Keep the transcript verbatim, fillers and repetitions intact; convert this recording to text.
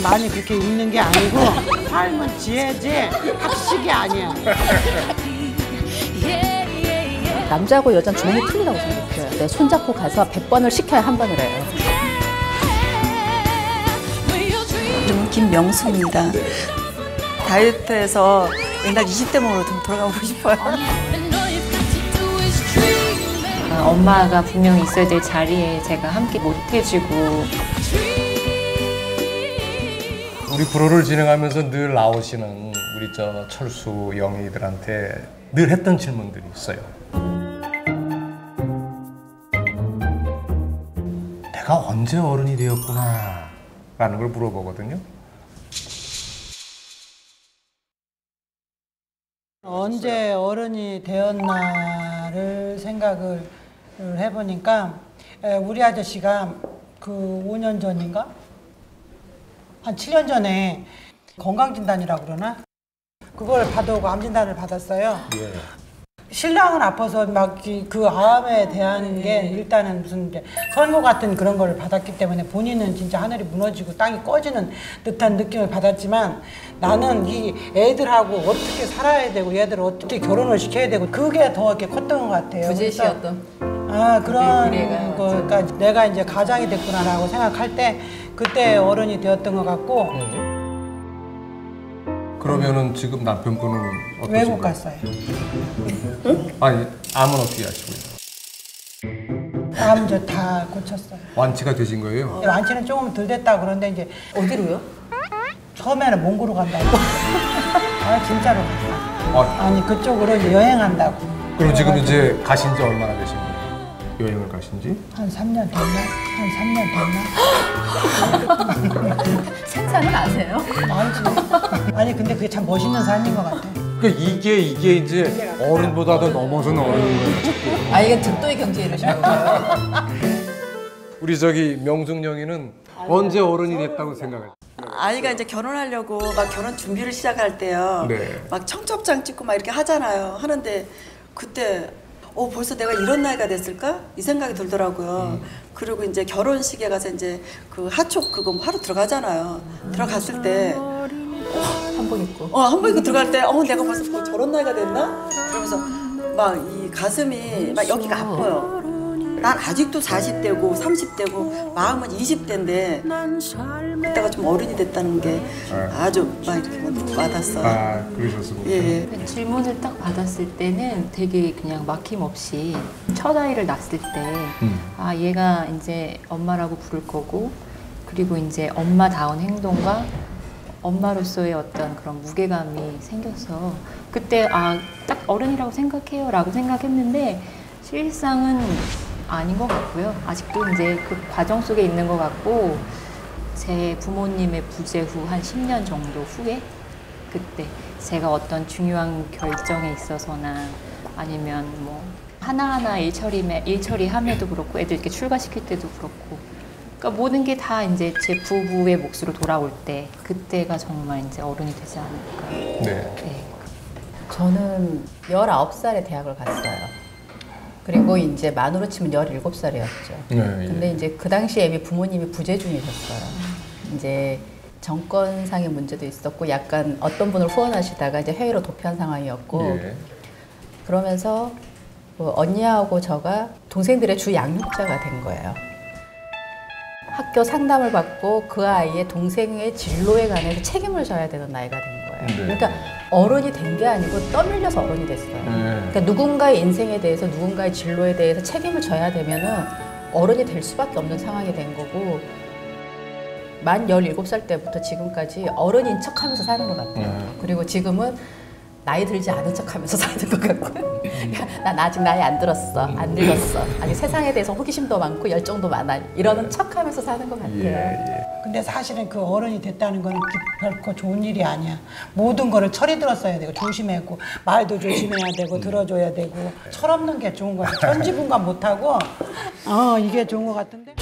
사람은 많이 그렇게 읽는 게 아니고 삶은 지혜지 학식이 아니야. 남자하고 여자는 종이 틀리다고 생각해요. 내가 손잡고 가서 백 번을 시켜야 한 번을 해요. 저는 김명수입니다. 다이어트해서 옛날 이십 대 몸으로 좀 돌아가고 싶어요. 아, 엄마가 분명히 있어야 될 자리에 제가 함께 못 해주고. 우리 프로를 진행하면서 늘 나오시는 우리 저 철수 영희들한테 늘 했던 질문들이 있어요. 내가 언제 어른이 되었구나 라는 걸 물어보거든요. 언제 어른이 되었나를 생각을 해보니까 우리 아저씨가 그 오 년 전인가? 한 칠 년 전에 건강진단이라고 그러나? 그걸 받아오고 암진단을 받았어요. 예. 신랑은 아파서 막 그 암에 대한 게 일단은 무슨 선고 같은 그런 걸 받았기 때문에 본인은 진짜 하늘이 무너지고 땅이 꺼지는 듯한 느낌을 받았지만, 나는 이 애들하고 어떻게 살아야 되고 얘들을 어떻게 결혼을 시켜야 되고 그게 더 이렇게 컸던 것 같아요. 부재시였던. 아, 그런 거까지 내가 이제 가장이 됐구나라고 생각할 때 그때 어른이 되었던 것 같고. 네. 그러면은 지금 남편분은 어떠신가요? 외국 갔어요. 응? 아니, 암은 어떻게 하시고요? 암 저 다 고쳤어요. 완치가 되신 거예요? 완치는 조금 덜 됐다 그런데 이제 어디로요? 처음에는 몽골로 간다고. 아, 진짜로 갔어요. 아, 아니 그쪽으로 이제 여행한다고. 그럼 지금 이제 가신 지 얼마나 되신 거예요? 여행을 가신지? 한 삼 년 됐나? 한 삼 년 됐나? 생산은 아세요? 알지. 아니 근데 그게 참 멋있는 삶인 것 같아. 그러니까 이게 이게 이제 어른보다 더 넘어서는 어른인 거예요. 아, 이게 득도의 경지에 이러시는 거예요? 우리 저기 명숙영이는 언제 어른이 됐다고 생각해요? 아이가 이제 결혼하려고 막 결혼 준비를 시작할 때요. 네. 막 청첩장 찍고 막 이렇게 하잖아요. 하는데 그때 어, 벌써 내가 이런 나이가 됐을까? 이 생각이 들더라고요. 음. 그리고 이제 결혼식에 가서 이제 그 하촉 그거 하러 들어가잖아요. 음. 들어갔을 때 한복 입고 어, 한복 입고 들어갈 때 어, 내가 벌써 뭐 저런 나이가 됐나? 그러면서 막 이 가슴이 막 여기가 아파요. 난 아직도 사십 대고 삼십 대고 마음은 이십 대인데 그때가 좀 어른이 됐다는 게 아주 막 이렇게 와닿았어요. 아, 그러셨어요. 예. 질문을 딱 받았을 때는 되게 그냥 막힘없이 첫 아이를 낳았을 때 아, 얘가 이제 엄마라고 부를 거고, 그리고 이제 엄마다운 행동과 엄마로서의 어떤 그런 무게감이 생겨서 그때 아, 딱 어른이라고 생각해요 라고 생각했는데 실상은 아닌 것 같고요. 아직도 이제 그 과정 속에 있는 것 같고, 제 부모님의 부재 후 한 십 년 정도 후에 그때 제가 어떤 중요한 결정에 있어서나 아니면 뭐 하나하나 일처리함, 일처리함에도 그렇고 애들 이렇게 출가시킬 때도 그렇고, 그러니까 모든 게 다 이제 제 부부의 몫으로 돌아올 때 그때가 정말 이제 어른이 되지 않을까. 네. 네. 저는 열아홉 살에 대학을 갔어요. 그리고 이제 만으로 치면 열일곱 살이었죠. 네, 근데 이제 그 당시에 애비 부모님이 부재 중이셨어요. 이제 정권상의 문제도 있었고 약간 어떤 분을 후원하시다가 이제 해외로 도피한 상황이었고. 네. 그러면서 뭐 언니하고 저가 동생들의 주 양육자가 된 거예요. 학교 상담을 받고 그 아이의 동생의 진로에 관해서 책임을 져야 되는 나이가 된 거예요. 네. 그러니까 어른이 된 게 아니고 떠밀려서 어른이 됐어요. 네. 그러니까 누군가의 인생에 대해서 누군가의 진로에 대해서 책임을 져야 되면은 어른이 될 수밖에 없는 상황이 된 거고, 만 열일곱 살 때부터 지금까지 어른인 척 하면서 사는 것 같아요. 네. 그리고 지금은 나이 들지 않은 척 하면서 사는 것 같고요. 난 아직 나이 안 들었어, 안 늙었어, 아니 세상에 대해서 호기심도 많고 열정도 많아, 이러는 척 하면서 사는 것 같아요. 예, 예. 근데 사실은 그 어른이 됐다는 거는 결코 좋은 일이 아니야. 모든 거를 철이 들었어야 되고 조심했고 말도 조심해야 되고 들어줘야 되고 철없는 게 좋은 거야. 천지분간 못하고 어, 이게 좋은 것 같은데.